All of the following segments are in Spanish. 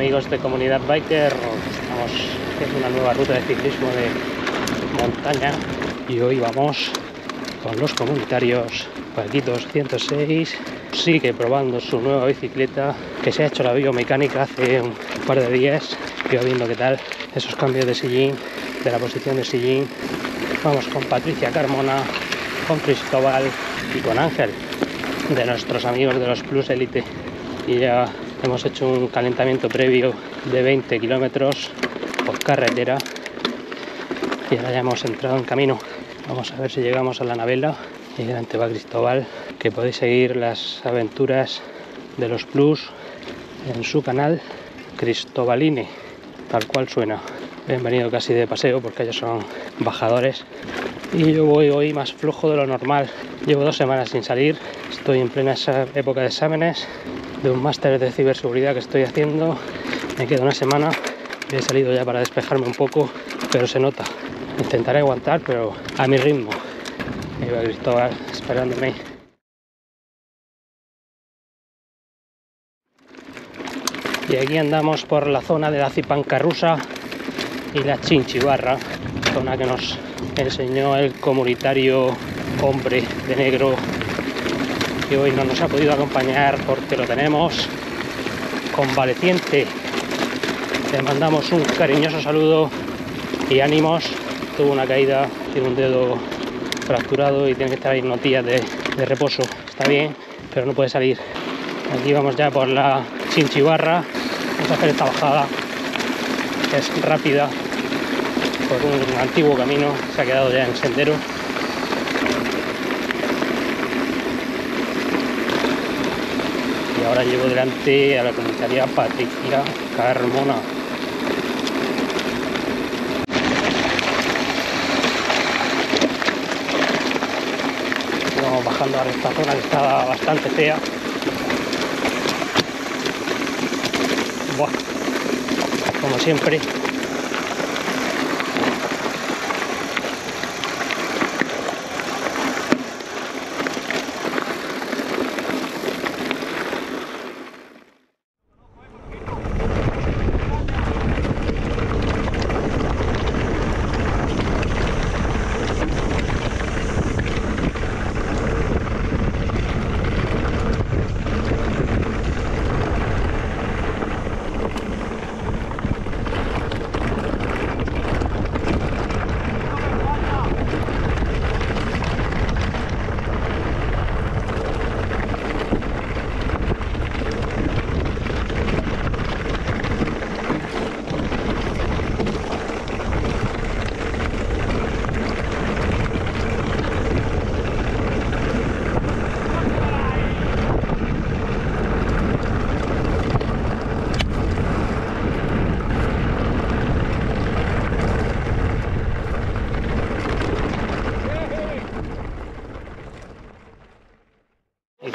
amigos de Comunidad Biker, estamos haciendo una nueva ruta de ciclismo de montaña y hoy vamos con los comunitarios. Paquito206 sigue probando su nueva bicicleta, que se ha hecho la biomecánica hace un par de días. Yo viendo qué tal esos cambios de sillín, de la posición de sillín. Vamos con Patricia Carmona, con Cristóbal y con Ángel, de nuestros amigos de los Plus Elite. Y ya hemos hecho un calentamiento previo de 20 kilómetros por carretera y ahora ya hemos entrado en camino. Vamos a ver si llegamos a la Navela y delante va Cristóbal, que podéis seguir las aventuras de los Plus en su canal Cristobaline, tal cual suena. He venido casi de paseo porque ellos son bajadores y yo voy hoy más flojo de lo normal. Llevo 2 semanas sin salir, estoy en plena época de exámenes de un máster de ciberseguridad que estoy haciendo. Me queda una semana, he salido ya para despejarme un poco, pero se nota. Intentaré aguantar, pero a mi ritmo. Ahí va Cristóbal esperándome. Y aquí andamos por la zona de la Cipancarrusa y la Chinchibarra, zona que nos enseñó el comunitario hombre de negro, que hoy no nos ha podido acompañar porque lo tenemos convaleciente. Le mandamos un cariñoso saludo y ánimos. Tuvo una caída, tiene un dedo fracturado y tiene que estar ahí unos días de reposo. Está bien, pero no puede salir. Aquí vamos ya por la Chinchibarra. Vamos a hacer esta bajada, que es rápida, por un antiguo camino, se ha quedado ya en sendero. Y ahora llevo delante a la comunitaria Patricia Carmona. Vamos bajando a esta zona que está bastante fea. Buah, como siempre.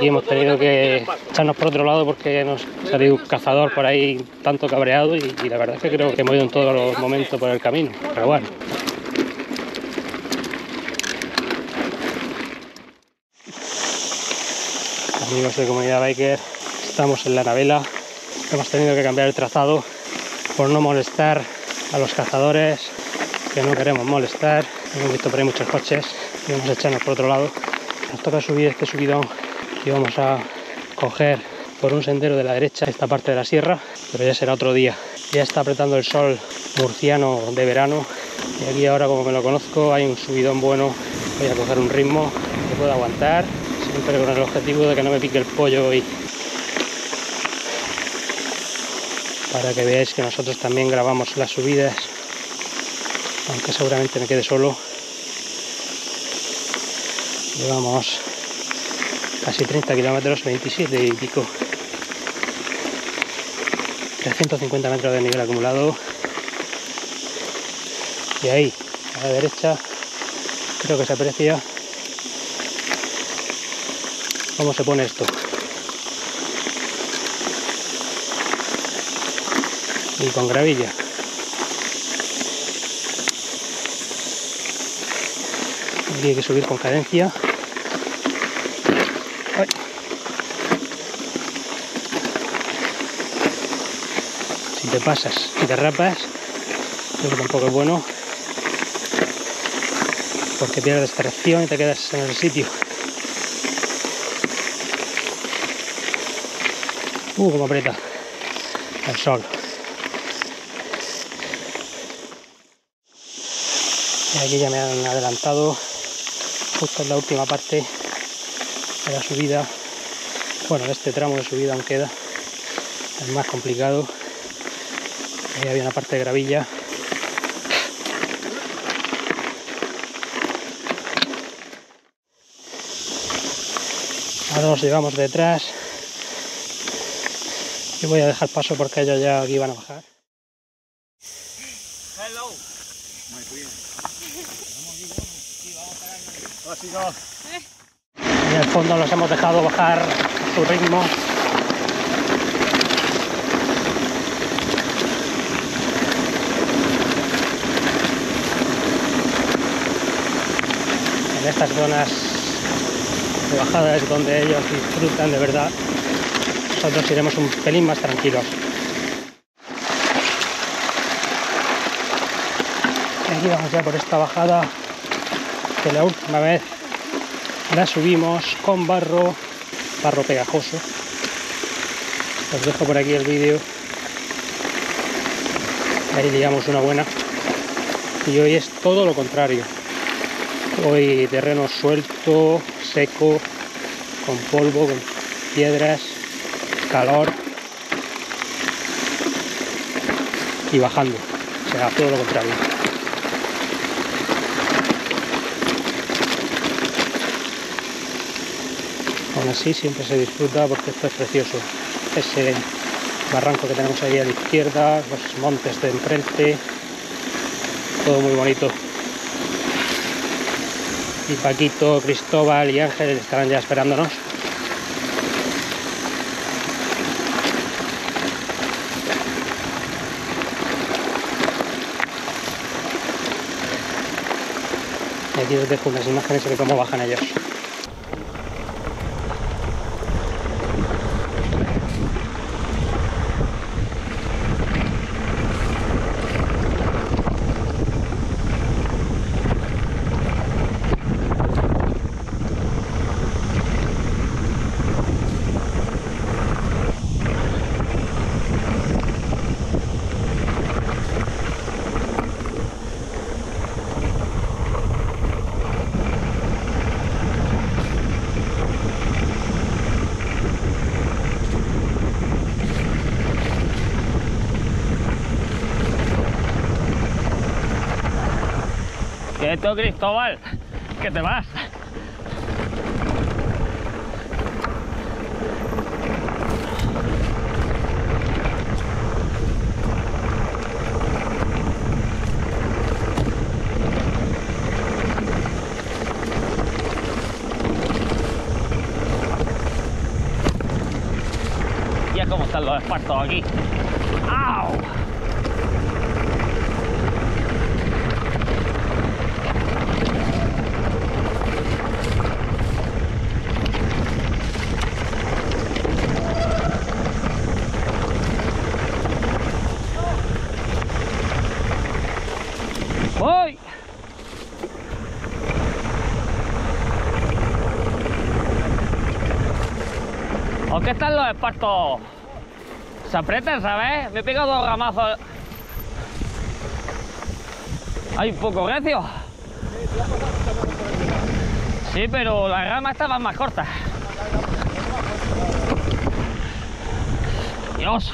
Y hemos tenido que echarnos por otro lado porque nos ha salido un cazador por ahí tanto cabreado y la verdad es que creo que hemos ido en todos los momentos por el camino, pero bueno. Amigos de Comunidad Biker, estamos en la Navela. Hemos tenido que cambiar el trazado por no molestar a los cazadores, que no queremos molestar. Hemos visto por ahí muchos coches y vamos a echarnos por otro lado. Nos toca subir este subidón y vamos a coger por un sendero de la derecha esta parte de la sierra, pero ya será otro día. Ya está apretando el sol murciano de verano y aquí ahora, como me lo conozco, hay un subidón bueno. Voy a coger un ritmo que pueda aguantar, siempre con el objetivo de que no me pique el pollo hoy. Para que veáis que nosotros también grabamos las subidas, aunque seguramente me quede solo. Llevamos casi 30 kilómetros, 27 y pico. 350 metros de nivel acumulado. Y ahí, a la derecha, creo que se aprecia cómo se pone esto. Y con gravilla. Aquí hay que subir con cadencia. Ay. te pasas y te rapas, lo que tampoco es bueno porque pierdes tracción y te quedas en el sitio. Como aprieta el sol. Y aquí ya me han adelantado, justo en la última parte de la subida. Bueno, en este tramo de subida aún queda, es más complicado. Ahí había una parte de gravilla. Ahora nos llevamos detrás. Yo voy a dejar paso porque ellos ya aquí van a bajar. Hello. Muy bien. En el fondo los hemos dejado bajar a su ritmo. En estas zonas de bajada es donde ellos disfrutan de verdad. Nosotros iremos un pelín más tranquilos. Aquí vamos ya por esta bajada, que la última vez la subimos con barro pegajoso. Os dejo por aquí el vídeo. Ahí digamos una buena. Y hoy es todo lo contrario. Hoy terreno suelto, seco, con polvo, con piedras, calor y bajando, o sea, todo lo contrario. Aún así siempre se disfruta porque esto es precioso. Ese barranco que tenemos ahí a la izquierda, los montes de enfrente, todo muy bonito. Y Paquito, Cristóbal y Ángel estarán ya esperándonos. Aquí os dejo unas imágenes de cómo bajan ellos. ¡Quieto, Cristóbal! ¡Que te vas! Ya como están los espartos aquí. ¡Au! ¿Qué están los espartos? Se aprietan, ¿sabes? Me he pegado dos ramazos. Hay un poco recio. Sí, pero las ramas estaban más cortas. Dios.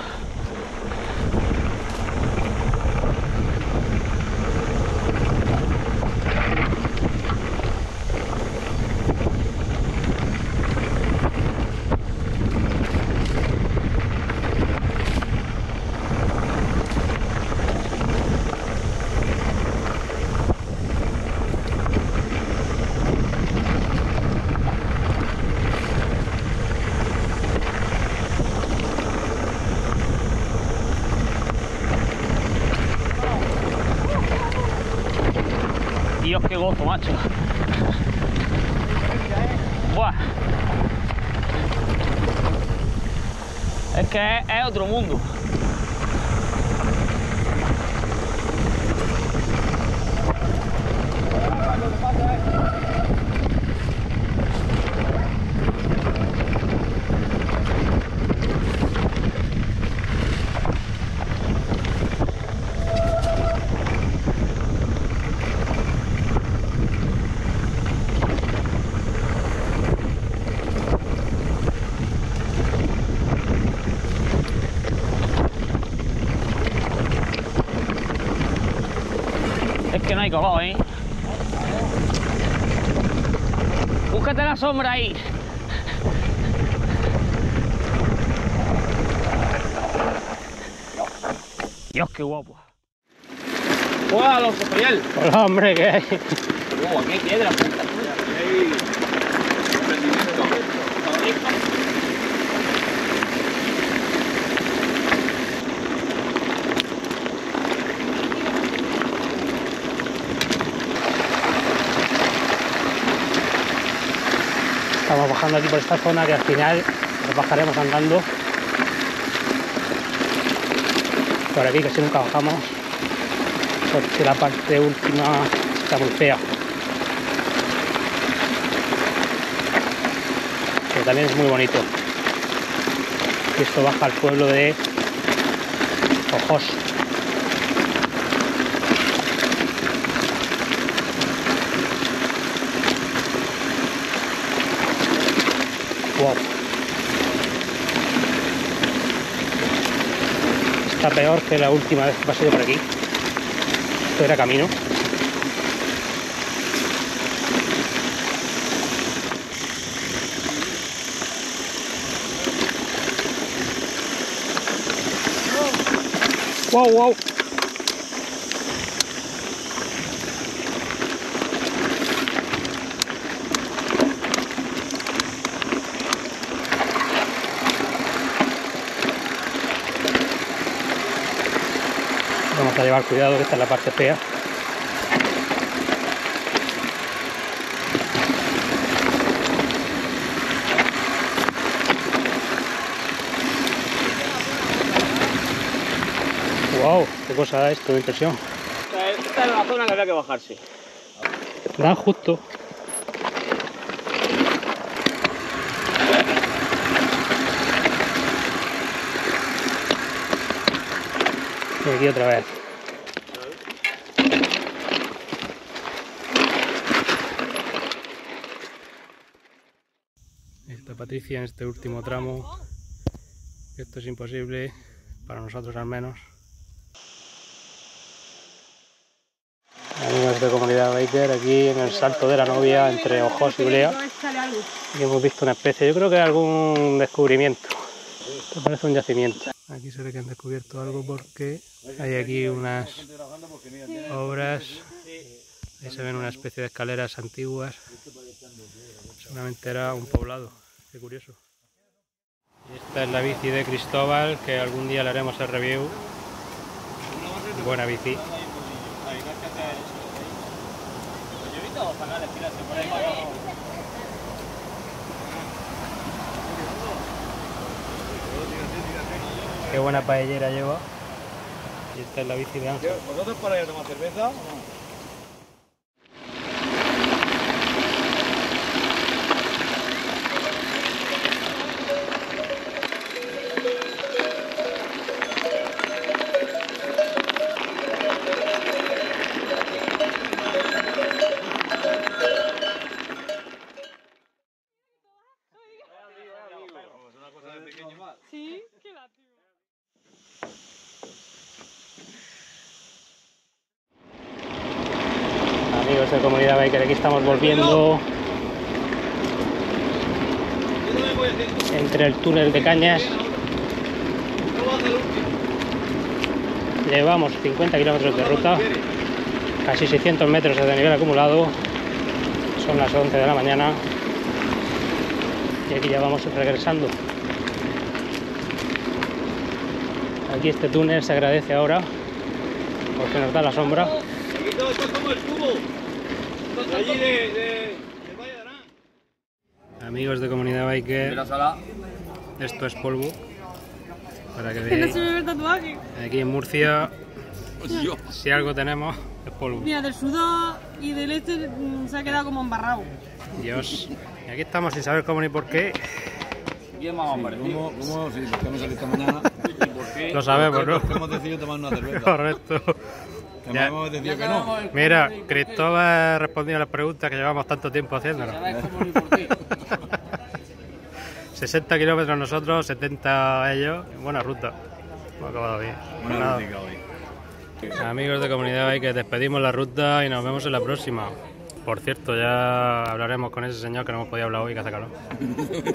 Dios, qué gozo, macho. Buah. Es que es otro mundo. que no hay color, ¿eh? Búscate la sombra ahí. Dios, qué guapo. ¡Hola, loco, Soyel! ¡Hola, hombre! ¿Qué hay? Aquí hay piedra, puta. Estamos bajando aquí por esta zona que al final nos bajaremos andando. Por aquí casi nunca bajamos, porque la parte última está muy fea. Pero también es muy bonito. Esto baja al pueblo de Ojos. Wow. Está peor que la última vez que pasé por aquí. Esto era camino. Wow, wow. Vamos a llevar cuidado, que esta es la parte fea. Wow, qué cosa es esto, de impresión. Esta es la zona que había que bajarse. Tan justo. Y aquí otra vez. Está Patricia en este último tramo. Esto es imposible, para nosotros al menos. Amigos de Comunidad Biker, aquí en el Salto de la Novia, entre Ojos y Blea. Y hemos visto una especie, yo creo que algún descubrimiento. Esto parece un yacimiento. Aquí se ve que han descubierto algo porque hay aquí unas obras, ahí se ven una especie de escaleras antiguas, seguramente era un poblado, qué curioso. Y esta es la bici de Cristóbal, que algún día le haremos el review, buena bici. Qué buena paellera lleva. Y esta es la bici de Ángel. ¿Vosotros por ahí a tomar cerveza o no? Es una cosa de pequeño más. Sí, qué lástima. De Comunidad Biker, aquí estamos volviendo entre el túnel de Cañas. Llevamos 50 kilómetros de ruta, casi 600 metros de nivel acumulado, son las 11 de la mañana y aquí ya vamos regresando. Aquí este túnel se agradece ahora porque nos da la sombra. De Valle de Arán. Amigos de Comunidad Biker, esto es polvo. Para que veáis. Aquí en Murcia, si algo tenemos, es polvo. Mira, del sudor y del este se ha quedado como embarrado. Dios. Y aquí estamos sin saber cómo ni por qué. ¿Quién más hombre? ¿Cómo? Sí, porque hemos salido esta mañana. ¿Y por qué? Lo sabemos, ¿no? Hemos decidido tomar una cerveza. Correcto. Ya. Que no. Mira, Cristóbal respondió a las preguntas que llevamos tanto tiempo haciéndonos. 60 kilómetros nosotros, 70 ellos. Buena ruta. Hemos acabado bien. Buena ruta hoy. Amigos de Comunidad Biker, despedimos la ruta y nos vemos en la próxima. Por cierto, ya hablaremos con ese señor que no hemos podido hablar hoy, que hace calor.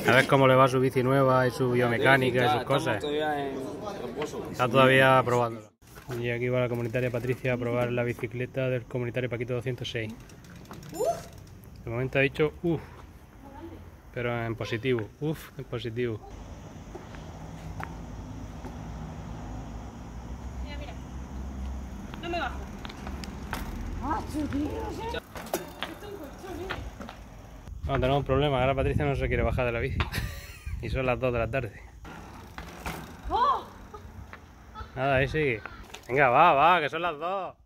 A ver cómo le va su bici nueva y su biomecánica y sus cosas. Está todavía probándola. Y aquí va la comunitaria Patricia a probar la bicicleta del comunitario Paquito206. De momento ha dicho uff, pero en positivo, uff, en positivo. Mira, mira, no me bajo. Bueno, tenemos un problema, ahora Patricia no se quiere bajar de la bici. Y son las 2 de la tarde. Nada, ahí sigue. Venga, va, que son las 2.